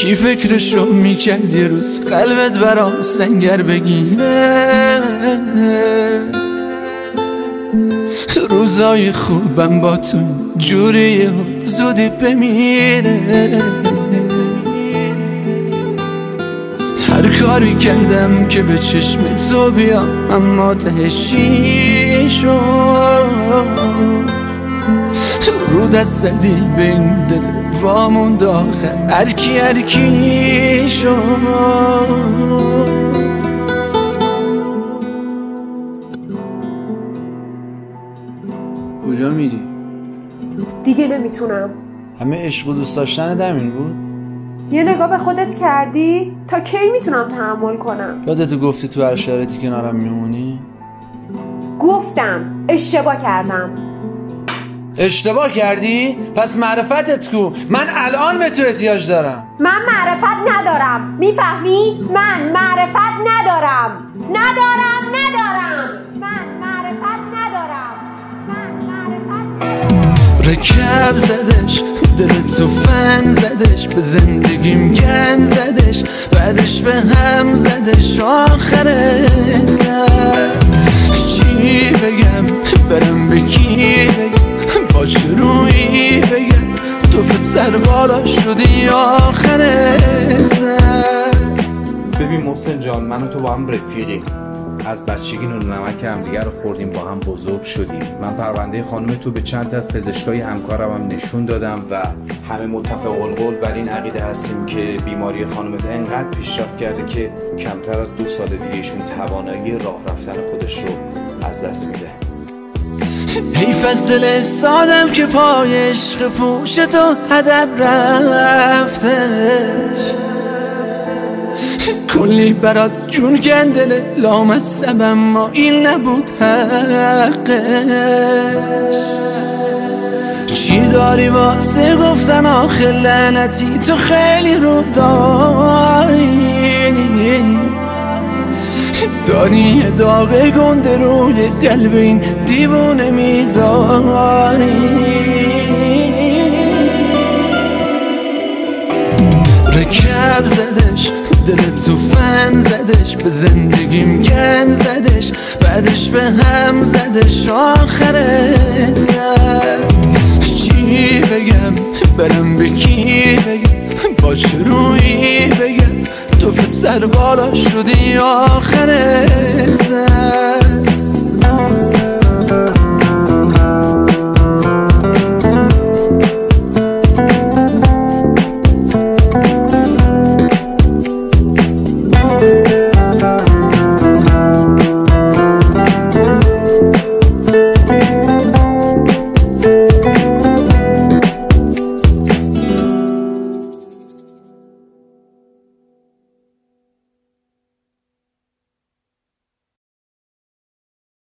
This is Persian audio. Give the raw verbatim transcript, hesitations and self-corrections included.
کی فکرشو میکرد یه روز قلبت برام سنگر بگیره؟ روزای خوبم با تو جوریه زودی بمیره. هر کاری کردم که به چشم تو بیام اما تهشی شد. رو دست زدی به این دل واموند آخر هرکی هرکی شد. کجا میری؟ دیگه نمیتونم. همه عشق و دوست داشتن دمین بود؟ یه نگاه به خودت کردی؟ تا کی میتونم تحمل کنم؟ یادتو گفتی تو هر شرایطی کنارم میمونی؟ گفتم اشتباه کردم. اشتباه کردی؟ پس معرفتت کو؟ من الان به تو احتیاج دارم. من معرفت ندارم، میفهمی؟ من معرفت ندارم ندارم ندارم من معرفت ندارم من معرفت ندارم. رکاب زدش، دلتو فن زدش، به زندگیم گن زدش، بعدش به هم زدش، آخرش زدش. چی بگم؟ برم به کی بگم؟ با چه رویی بگم تو فسر بالا شدی آخره زن؟ ببین محسن جان، من و تو با هم رفیقیم، از بچگی نون نمک همدیگر رو خوردیم، با هم بزرگ شدیم. من پرونده خانم تو به چند تا از پزشکای همکارم هم نشون دادم و همه متفق القول بر این عقیده هستیم که بیماری خانمت انقدر پیشرفت کرده که کمتر از دو سال دیگه ایشون توانایی راه رفتن خودش رو از دست میده. حیف از دل سادم که پای عشق پوش تو هدف رفتش. کلی برات جون گندله لامصبم، ما این نبود حقش. چی داری واسه گفتن آخه لعنتی؟ تو خیلی رو داری، دانی داغ گنده روی قلب این دیوانه میذاری. رکاب زدش، دلتو فن زدش، به زندگیم گن زدش، بعدش به هم زدش، آخرش زدش. چی بگم؟ برم به کی بگم؟ با چه رویی بگم تو فسر بالا شدی آخر زن؟